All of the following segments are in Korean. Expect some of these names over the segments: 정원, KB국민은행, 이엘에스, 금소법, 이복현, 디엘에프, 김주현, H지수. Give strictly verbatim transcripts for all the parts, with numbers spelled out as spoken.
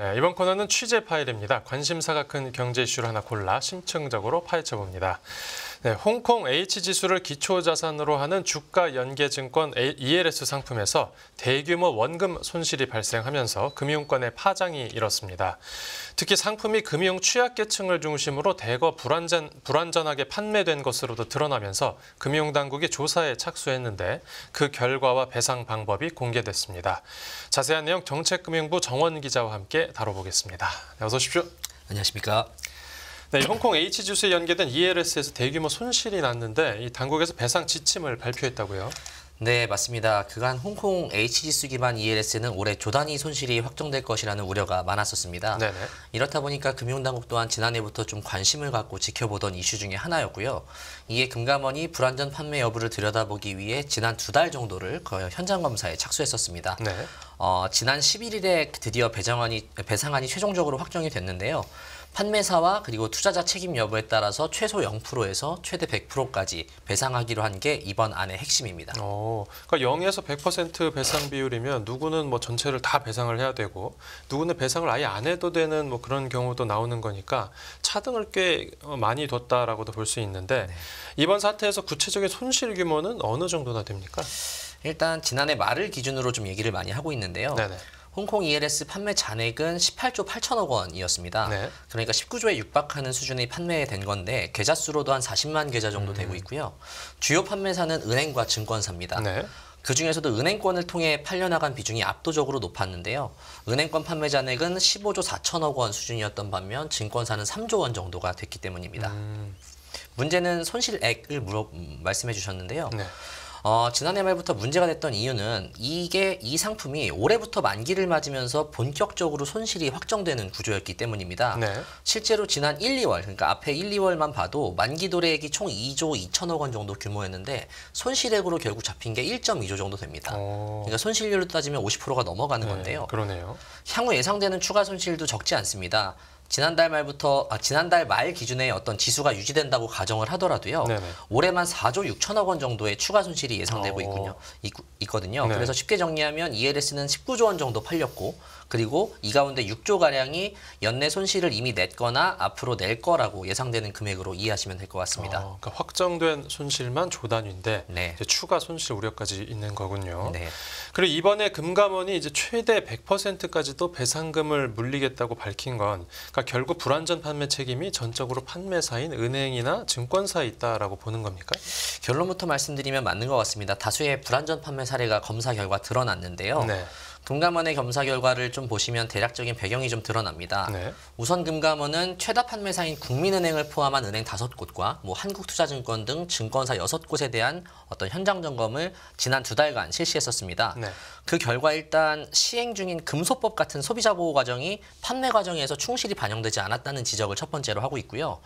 네, 이번 코너는 취재 파일입니다. 관심사가 큰 경제 이슈를 하나 골라 심층적으로 파헤쳐봅니다. 네, 홍콩 H지수를 기초자산으로 하는 주가연계증권 이엘에스 상품에서 대규모 원금 손실이 발생하면서 금융권의 파장이 일었습니다. 특히 상품이 금융 취약계층을 중심으로 대거 불안전, 불안전하게 판매된 것으로도 드러나면서 금융당국이 조사에 착수했는데 그 결과와 배상 방법이 공개됐습니다. 자세한 내용 정책금융부 정원 기자와 함께 다뤄보겠습니다. 네, 어서 오십시오. 안녕하십니까. 네, 홍콩 H지수에 연계된 이엘에스에서 대규모 손실이 났는데 이 당국에서 배상 지침을 발표했다고요? 네, 맞습니다. 그간 홍콩 H지수 기반 이엘에스는 올해 조단위 손실이 확정될 것이라는 우려가 많았었습니다. 네네. 이렇다 보니까 금융당국 또한 지난해부터 좀 관심을 갖고 지켜보던 이슈 중에 하나였고요. 이에 금감원이 불완전 판매 여부를 들여다보기 위해 지난 두 달 정도를 현장 검사에 착수했었습니다. 네. 어, 지난 십일일에 드디어 배상안이, 배상안이 최종적으로 확정이 됐는데요. 판매사와 그리고 투자자 책임 여부에 따라서 최소 영 퍼센트에서 최대 백 퍼센트까지 배상하기로 한 게 이번 안의 핵심입니다. 오, 그러니까 영에서 백 퍼센트 배상 비율이면 누구는 뭐 전체를 다 배상을 해야 되고 누구는 배상을 아예 안 해도 되는 뭐 그런 경우도 나오는 거니까 차등을 꽤 많이 뒀다라고도 볼 수 있는데 네. 이번 사태에서 구체적인 손실 규모는 어느 정도나 됩니까? 일단 지난해 말을 기준으로 좀 얘기를 많이 하고 있는데요. 네네. 홍콩 이엘에스 판매 잔액은 십팔조 팔천억 원이었습니다. 네. 그러니까 십구조에 육박하는 수준이 판매된 건데 계좌 수로도 한 사십만 계좌 정도 음. 되고 있고요. 주요 판매사는 은행과 증권사입니다. 네. 그중에서도 은행권을 통해 팔려나간 비중이 압도적으로 높았는데요. 은행권 판매 잔액은 십오조 사천억 원 수준이었던 반면 증권사는 삼조 원 정도가 됐기 때문입니다. 음. 문제는 손실액을 물어, 음, 말씀해 주셨는데요. 네. 어, 지난해 말부터 문제가 됐던 이유는 이게 이 상품이 올해부터 만기를 맞으면서 본격적으로 손실이 확정되는 구조였기 때문입니다. 네. 실제로 지난 일, 이월, 그러니까 앞에 일, 이월만 봐도 만기 도래액이 총 이조 이천억 원 정도 규모였는데 손실액으로 결국 잡힌 게 일점이조 정도 됩니다. 오. 그러니까 손실률로 따지면 오십 퍼센트가 넘어가는 네, 건데요. 그러네요. 향후 예상되는 추가 손실도 적지 않습니다. 지난달 말부터 아, 지난달 말 기준에 어떤 지수가 유지된다고 가정을 하더라도요. 네네. 올해만 사조 육천억 원 정도의 추가 손실이 예상되고 있군요, 있, 있거든요. 네. 그래서 쉽게 정리하면 이엘에스는 십구조 원 정도 팔렸고 그리고 이 가운데 육조가량이 연내 손실을 이미 냈거나 앞으로 낼 거라고 예상되는 금액으로 이해하시면 될 것 같습니다. 어, 그러니까 확정된 손실만 조단위인데 네. 이제 추가 손실 우려까지 있는 거군요. 네. 그리고 이번에 금감원이 이제 최대 백 퍼센트까지도 배상금을 물리겠다고 밝힌 건 그러니까 결국 불완전 판매 책임이 전적으로 판매사인 은행이나 증권사에 있다라고 보는 겁니까? 결론부터 말씀드리면 맞는 것 같습니다. 다수의 불완전 판매 사례가 검사 결과 드러났는데요. 네. 금감원의 검사 결과를 좀 보시면 대략적인 배경이 좀 드러납니다. 네. 우선 금감원은 최다 판매사인 국민은행을 포함한 은행 다섯 곳과 뭐 한국투자증권 등 증권사 여섯 곳에 대한 어떤 현장 점검을 지난 두 달간 실시했었습니다. 네. 그 결과 일단 시행 중인 금소법 같은 소비자 보호 과정이 판매 과정에서 충실히 반영되지 않았다는 지적을 첫 번째로 하고 있고요.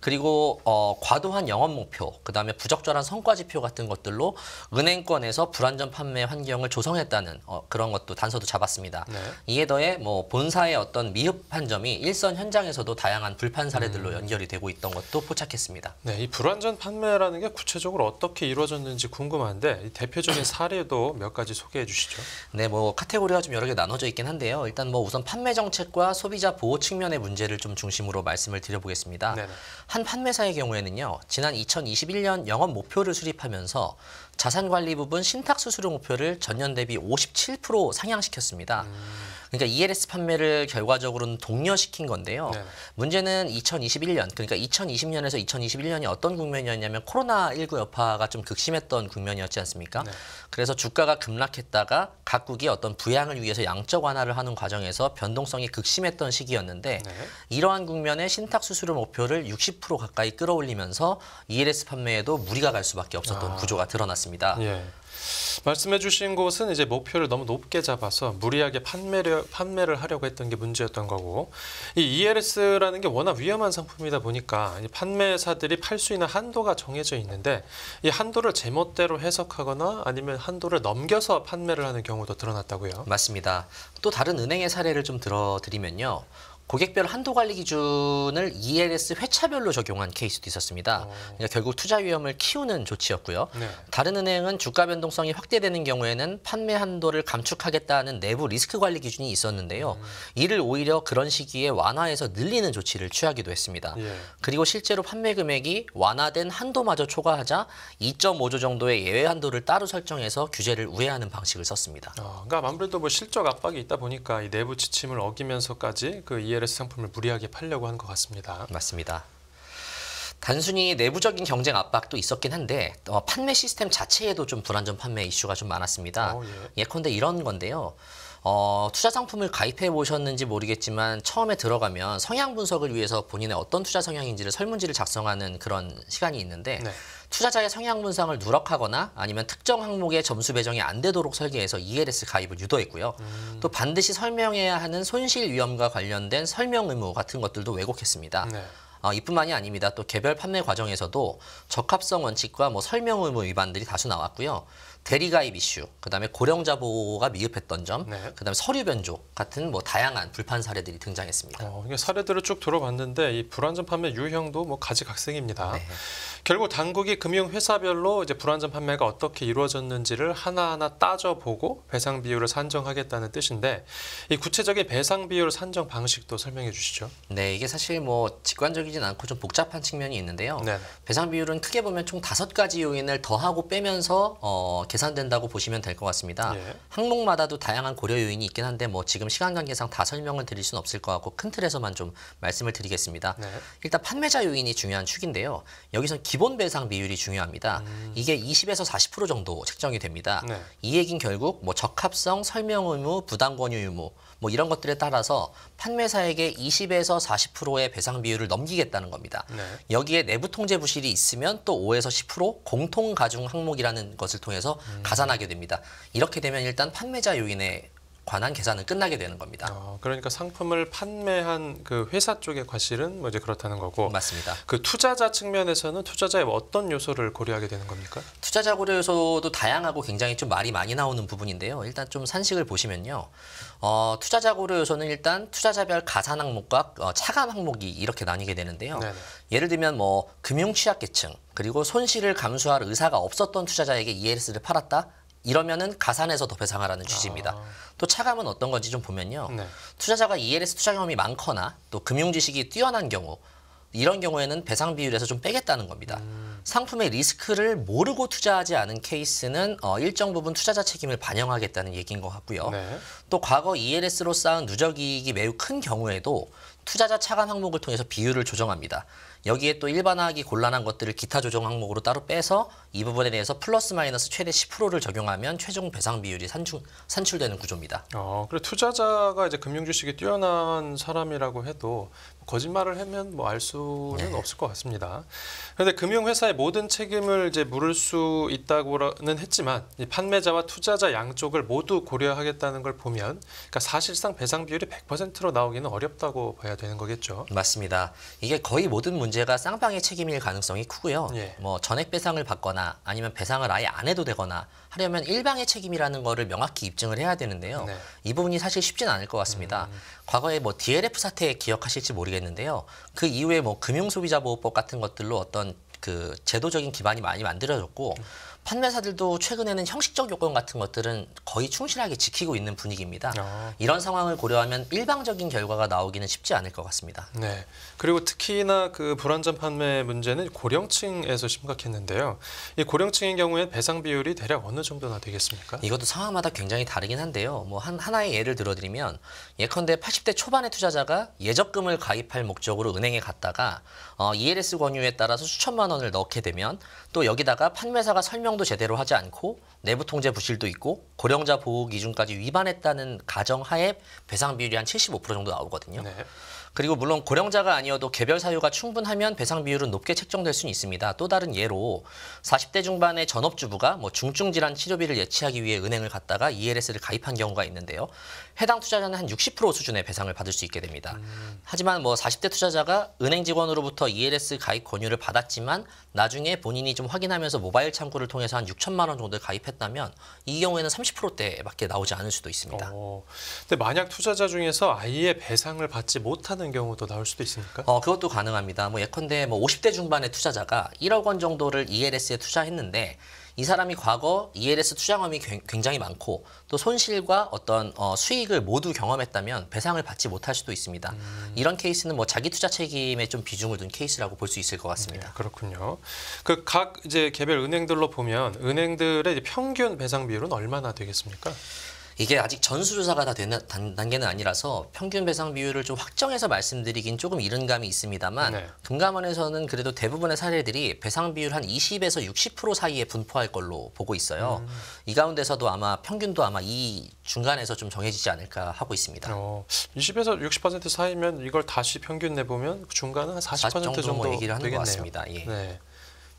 그리고 어, 과도한 영업 목표, 그다음에 부적절한 성과 지표 같은 것들로 은행권에서 불완전 판매 환경을 조성했다는 어, 그런 것도 다 단서도 잡았습니다. 네. 이에 더해 뭐 본사의 어떤 미흡한 점이 일선 현장에서도 다양한 불판 사례들로 음. 연결이 되고 있던 것도 포착했습니다. 네, 이 불완전 판매라는 게 구체적으로 어떻게 이루어졌는지 궁금한데 이 대표적인 사례도 몇 가지 소개해 주시죠. 네, 뭐 카테고리가 좀 여러 개 나눠져 있긴 한데요. 일단 뭐 우선 판매 정책과 소비자 보호 측면의 문제를 좀 중심으로 말씀을 드려보겠습니다. 네네. 한 판매사의 경우에는요, 지난 이천이십일년 영업 목표를 수립하면서 자산관리 부분 신탁수수료 목표를 전년 대비 오십칠 퍼센트 상향시켰습니다. 음. 그러니까 이엘에스 판매를 결과적으로는 독려시킨 건데요. 네. 문제는 이천이십일년, 그러니까 이천이십년에서 이천이십일년이 어떤 국면이었냐면 코로나 일구 여파가 좀 극심했던 국면이었지 않습니까? 네. 그래서 주가가 급락했다가 각국이 어떤 부양을 위해서 양적 완화를 하는 과정에서 변동성이 극심했던 시기였는데 네. 이러한 국면에 신탁수수료 목표를 육십 퍼센트 가까이 끌어올리면서 이엘에스 판매에도 무리가 갈 수밖에 없었던 아. 구조가 드러났습니다. 예. 말씀해 주신 곳은 이제 목표를 너무 높게 잡아서 무리하게 판매를, 판매를 하려고 했던 게 문제였던 거고 이 이엘에스라는 게 워낙 위험한 상품이다 보니까 판매사들이 팔 수 있는 한도가 정해져 있는데 이 한도를 제멋대로 해석하거나 아니면 한도를 넘겨서 판매를 하는 경우도 드러났다고요? 맞습니다. 또 다른 은행의 사례를 좀 들어드리면요. 고객별 한도 관리 기준을 이엘에스 회차별로 적용한 케이스도 있었습니다. 어. 그러니까 결국 투자 위험을 키우는 조치였고요. 네. 다른 은행은 주가 변동성이 확대되는 경우에는 판매 한도를 감축하겠다는 내부 리스크 관리 기준이 있었는데요. 음. 이를 오히려 그런 시기에 완화해서 늘리는 조치를 취하기도 했습니다. 예. 그리고 실제로 판매 금액이 완화된 한도마저 초과하자 이점오조 정도의 예외 한도를 따로 설정해서 규제를 우회하는 방식을 썼습니다. 어, 그러니까 아무래도 뭐 실적 압박이 있다 보니까 이 내부 지침을 어기면서까지 그 이엘에스 상품을 무리하게 팔려고 한 것 같습니다. 맞습니다. 단순히 내부적인 경쟁 압박도 있었긴 한데 어, 판매 시스템 자체에도 좀 불안전 판매 이슈가 좀 많았습니다. 어, 예. 예컨대 이런 건데요. 어, 투자 상품을 가입해 보셨는지 모르겠지만 처음에 들어가면 성향 분석을 위해서 본인의 어떤 투자 성향인지를 설문지를 작성하는 그런 시간이 있는데 네. 투자자의 성향 분석을 누락하거나 아니면 특정 항목의 점수 배정이 안 되도록 설계해서 이엘에스 가입을 유도했고요. 음. 또 반드시 설명해야 하는 손실 위험과 관련된 설명 의무 같은 것들도 왜곡했습니다. 네. 어, 이뿐만이 아닙니다. 또 개별 판매 과정에서도 적합성 원칙과 뭐 설명 의무 위반들이 다수 나왔고요. 대리가입 이슈, 그다음에 고령자 보호가 미흡했던 점, 네. 그다음에 서류 변조 같은 뭐 다양한 불판 사례들이 등장했습니다. 어, 이게 사례들을 쭉 들어봤는데 이 불안전 판매 유형도 뭐 가지각색입니다. 네. 결국 당국이 금융회사별로 이제 불안전 판매가 어떻게 이루어졌는지를 하나하나 따져보고 배상 비율을 산정하겠다는 뜻인데 이 구체적인 배상 비율 산정 방식도 설명해 주시죠. 네, 이게 사실 뭐 직관적이진 않고 좀 복잡한 측면이 있는데요. 네. 배상 비율은 크게 보면 총 다섯 가지 요인을 더하고 빼면서 어. 계산된다고 보시면 될 것 같습니다. 예. 항목마다도 다양한 고려 요인이 있긴 한데 뭐 지금 시간 관계상 다 설명을 드릴 수는 없을 것 같고 큰 틀에서만 좀 말씀을 드리겠습니다. 네. 일단 판매자 요인이 중요한 축인데요. 여기서 기본 배상 비율이 중요합니다. 음. 이게 이십에서 사십 퍼센트 정도 책정이 됩니다. 네. 이 얘긴 결국 뭐 적합성, 설명 의무, 부당 권유 의무 뭐 이런 것들에 따라서 판매사에게 이십에서 사십 퍼센트의 배상 비율을 넘기겠다는 겁니다. 네. 여기에 내부 통제 부실이 있으면 또 오에서 십 퍼센트 공통 가중 항목이라는 것을 통해서 음. 가산하게 됩니다. 이렇게 되면 일단 판매자 요인에 관한 계산은 끝나게 되는 겁니다. 어, 그러니까 상품을 판매한 그 회사 쪽의 과실은 뭐 이제 그렇다는 거고. 맞습니다. 그 투자자 측면에서는 투자자의 어떤 요소를 고려하게 되는 겁니까? 투자자 고려 요소도 다양하고 굉장히 좀 말이 많이 나오는 부분인데요. 일단 좀 산식을 보시면요. 어, 투자자 고려 요소는 일단 투자자별 가산 항목과 어, 차감 항목이 이렇게 나뉘게 되는데요. 네네. 예를 들면 뭐 금융 취약계층 그리고 손실을 감수할 의사가 없었던 투자자에게 이엘에스를 팔았다. 이러면은 가산해서 더 배상하라는 취지입니다. 아... 또 차감은 어떤 건지 좀 보면요. 네. 투자자가 이엘에스 투자 경험이 많거나 또 금융 지식이 뛰어난 경우 이런 경우에는 배상 비율에서 좀 빼겠다는 겁니다. 음... 상품의 리스크를 모르고 투자하지 않은 케이스는 어, 일정 부분 투자자 책임을 반영하겠다는 얘기인 것 같고요. 네. 또 과거 이엘에스로 쌓은 누적이익이 매우 큰 경우에도 투자자 차감 항목을 통해서 비율을 조정합니다. 여기에 또 일반화하기 곤란한 것들을 기타 조정 항목으로 따로 빼서 이 부분에 대해서 플러스 마이너스 최대 십 퍼센트를 적용하면 최종 배상 비율이 산출, 산출되는 구조입니다. 어, 그래 투자자가 이제 금융 지식이 뛰어난 사람이라고 해도 거짓말을 하면 뭐 알 수는 네. 없을 것 같습니다. 그런데 금융회사의 모든 책임을 이제 물을 수 있다고는 했지만 이 판매자와 투자자 양쪽을 모두 고려하겠다는 걸 보면 그러니까 사실상 배상 비율이 백 퍼센트로 나오기는 어렵다고 봐야 되는 거겠죠. 맞습니다. 이게 거의 모든 문제가 쌍방의 책임일 가능성이 크고요. 예. 뭐 전액 배상을 받거나 아니면 배상을 아예 안 해도 되거나 하려면 일방의 책임이라는 거를 명확히 입증을 해야 되는데요. 네. 이 부분이 사실 쉽진 않을 것 같습니다. 음. 과거에 뭐 디엘에프 사태 기억하실지 모르겠는데요. 그 이후에 뭐 금융소비자보호법 같은 것들로 어떤 그 제도적인 기반이 많이 만들어졌고 음. 판매사들도 최근에는 형식적 요건 같은 것들은 거의 충실하게 지키고 있는 분위기입니다. 아. 이런 상황을 고려하면 일방적인 결과가 나오기는 쉽지 않을 것 같습니다. 네. 그리고 특히나 그 불안전 판매 문제는 고령층에서 심각했는데요. 이 고령층인 경우에 배상 비율이 대략 어느 정도나 되겠습니까? 이것도 상황마다 굉장히 다르긴 한데요. 뭐 한, 하나의 예를 들어드리면 예컨대 팔십대 초반의 투자자가 예적금을 가입할 목적으로 은행에 갔다가 어, 이엘에스 권유에 따라서 수천만 원을 넣게 되면 또 여기다가 판매사가 설명 도 제대로 하지 않고 내부 통제 부실도 있고 고령자 보호 기준까지 위반했다는 가정하에 배상 비율이 한 칠십오 퍼센트 정도 나오거든요. 네. 그리고 물론 고령자가 아니어도 개별 사유가 충분하면 배상 비율은 높게 책정될 수는 있습니다. 또 다른 예로 사십대 중반의 전업주부가 뭐 중증질환 치료비를 예치하기 위해 은행을 갔다가 이엘에스를 가입한 경우가 있는데요. 해당 투자자는 한 육십 퍼센트 수준의 배상을 받을 수 있게 됩니다. 음. 하지만 뭐 사십대 투자자가 은행 직원으로부터 이엘에스 가입 권유를 받았지만 나중에 본인이 좀 확인하면서 모바일 창구를 통해서 통해서 한 육천만 원 정도 가입했다면 이 경우에는 삼십 퍼센트대밖에 나오지 않을 수도 있습니다. 어, 근데 만약 투자자 중에서 아예 배상을 받지 못하는 경우도 나올 수도 있습니까? 어, 그것도 가능합니다. 뭐 예컨대 뭐 오십 대 중반의 투자자가 일억 원 정도를 이엘에스에 투자했는데 이 사람이 과거 이엘에스 투자 경험이 굉장히 많고 또 손실과 어떤 어, 수익을 모두 경험했다면 배상을 받지 못할 수도 있습니다. 음. 이런 케이스는 뭐 자기 투자 책임에 좀 비중을 둔 케이스라고 볼 수 있을 것 같습니다. 네, 그렇군요. 그 각 이제 개별 은행들로 보면 은행들의 평균 배상 비율은 얼마나 되겠습니까? 이게 아직 전수조사가 다 되는 단계는 아니라서 평균 배상 비율을 좀 확정해서 말씀드리긴 조금 이른 감이 있습니다만 네. 금감원에서는 그래도 대부분의 사례들이 배상 비율 한 이십에서 육십 퍼센트 사이에 분포할 걸로 보고 있어요. 음. 이 가운데서도 아마 평균도 아마 이 중간에서 좀 정해지지 않을까 하고 있습니다. 어, 이십에서 육십 퍼센트 사이면 이걸 다시 평균 내보면 중간은 한 사십 퍼센트, 사십 퍼센트 정도, 정도 얘기를 하는 되겠네요. 것 같습니다. 예. 네.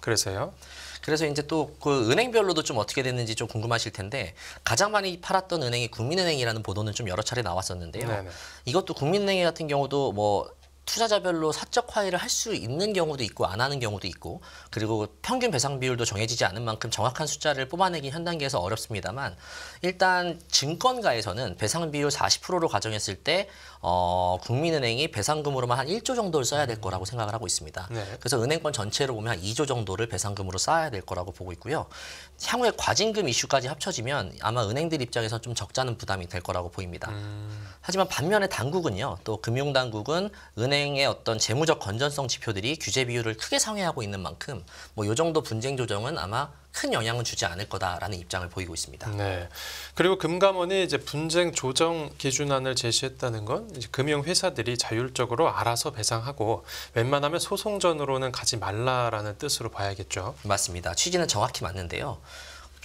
그래서요? 그래서 이제 또 그 은행별로도 좀 어떻게 됐는지 좀 궁금하실 텐데 가장 많이 팔았던 은행이 국민은행이라는 보도는 좀 여러 차례 나왔었는데요. 네네. 이것도 국민은행 같은 경우도 뭐 투자자별로 사적 화해를 할 수 있는 경우도 있고 안 하는 경우도 있고 그리고 평균 배상 비율도 정해지지 않은 만큼 정확한 숫자를 뽑아내긴 현 단계에서 어렵습니다만 일단 증권가에서는 배상 비율 사십 퍼센트로 가정했을 때 어, 국민은행이 배상금으로만 한 일조 정도를 써야 될 거라고 생각을 하고 있습니다. 네. 그래서 은행권 전체로 보면 한 이조 정도를 배상금으로 쌓아야 될 거라고 보고 있고요. 향후에 과징금 이슈까지 합쳐지면 아마 은행들 입장에서 좀 적잖은 부담이 될 거라고 보입니다. 음. 하지만 반면에 당국은요. 또 금융당국은 은행 은행의 어떤 재무적 건전성 지표들이 규제 비율을 크게 상회하고 있는 만큼 뭐 요 정도 분쟁 조정은 아마 큰 영향은 주지 않을 거다라는 입장을 보이고 있습니다. 네. 그리고 금감원이 이제 분쟁 조정 기준안을 제시했다는 건 이제 금융 회사들이 자율적으로 알아서 배상하고 웬만하면 소송 전으로는 가지 말라라는 뜻으로 봐야겠죠. 맞습니다. 취지는 정확히 맞는데요.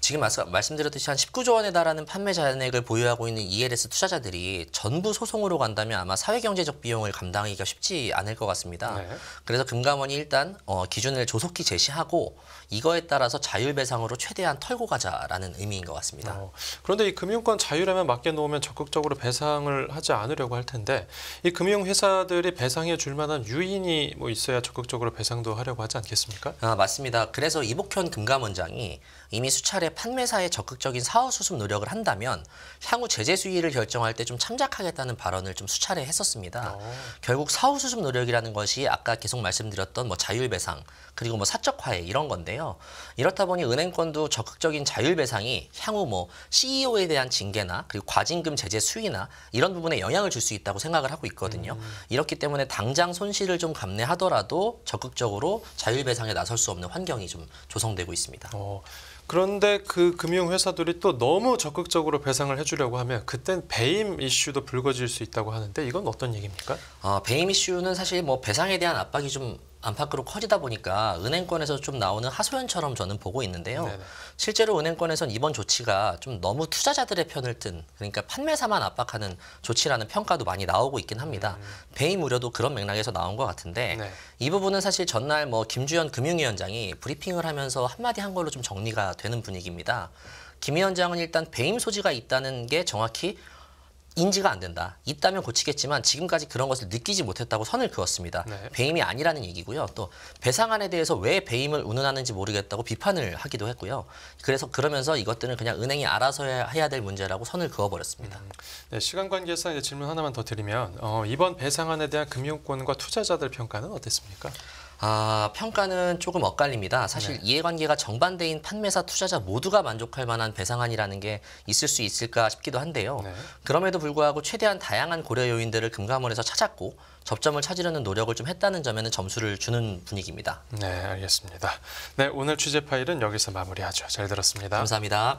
지금 말씀드렸듯이 한 십구조 원에 달하는 판매 잔액을 보유하고 있는 이엘에스 투자자들이 전부 소송으로 간다면 아마 사회경제적 비용을 감당하기가 쉽지 않을 것 같습니다. 네. 그래서 금감원이 일단 어, 기준을 조속히 제시하고 이거에 따라서 자율배상으로 최대한 털고 가자라는 의미인 것 같습니다. 어, 그런데 이 금융권 자율에만 맡겨놓으면 적극적으로 배상을 하지 않으려고 할 텐데 이 금융회사들이 배상해 줄 만한 유인이 뭐 있어야 적극적으로 배상도 하려고 하지 않겠습니까? 아, 맞습니다. 그래서 이복현 금감원장이 이미 수차례 판매사의 적극적인 사후 수습 노력을 한다면 향후 제재 수위를 결정할 때 좀 참작하겠다는 발언을 좀 수차례 했었습니다. 오. 결국 사후 수습 노력이라는 것이 아까 계속 말씀드렸던 뭐 자율배상 그리고 뭐 사적 화해 이런 건데요. 이렇다 보니 은행권도 적극적인 자율배상이 향후 뭐 씨이오에 대한 징계나 그리고 과징금 제재 수위나 이런 부분에 영향을 줄 수 있다고 생각을 하고 있거든요. 음. 이렇기 때문에 당장 손실을 좀 감내하더라도 적극적으로 자율배상에 나설 수 없는 환경이 좀 조성되고 있습니다. 오. 그런데 그 금융회사들이 또 너무 적극적으로 배상을 해주려고 하면 그땐 배임 이슈도 불거질 수 있다고 하는데 이건 어떤 얘기입니까? 어, 배임 이슈는 사실 뭐 배상에 대한 압박이 좀 안팎으로 커지다 보니까 은행권에서 좀 나오는 하소연처럼 저는 보고 있는데요. 네네. 실제로 은행권에선 이번 조치가 좀 너무 투자자들의 편을 든 그러니까 판매사만 압박하는 조치라는 평가도 많이 나오고 있긴 합니다. 음. 배임 우려도 그런 맥락에서 나온 것 같은데 네. 이 부분은 사실 전날 뭐 김주현 금융위원장이 브리핑을 하면서 한마디 한 걸로 좀 정리가 되는 분위기입니다. 김 위원장은 일단 배임 소지가 있다는 게 정확히 인지가 안 된다. 있다면 고치겠지만 지금까지 그런 것을 느끼지 못했다고 선을 그었습니다. 네. 배임이 아니라는 얘기고요. 또 배상안에 대해서 왜 배임을 운운하는지 모르겠다고 비판을 하기도 했고요. 그래서 그러면서 이것들은 그냥 은행이 알아서 해야 될 문제라고 선을 그어버렸습니다. 음. 네, 시간 관계상 이제 질문 하나만 더 드리면 어, 이번 배상안에 대한 금융권과 투자자들 평가는 어땠습니까? 아, 평가는 조금 엇갈립니다. 사실 네. 이해관계가 정반대인 판매사 투자자 모두가 만족할 만한 배상안이라는 게 있을 수 있을까 싶기도 한데요. 네. 그럼에도 불구하고 최대한 다양한 고려 요인들을 금감원에서 찾았고 접점을 찾으려는 노력을 좀 했다는 점에는 점수를 주는 분위기입니다. 네, 알겠습니다. 네, 오늘 취재 파일은 여기서 마무리하죠. 잘 들었습니다. 감사합니다.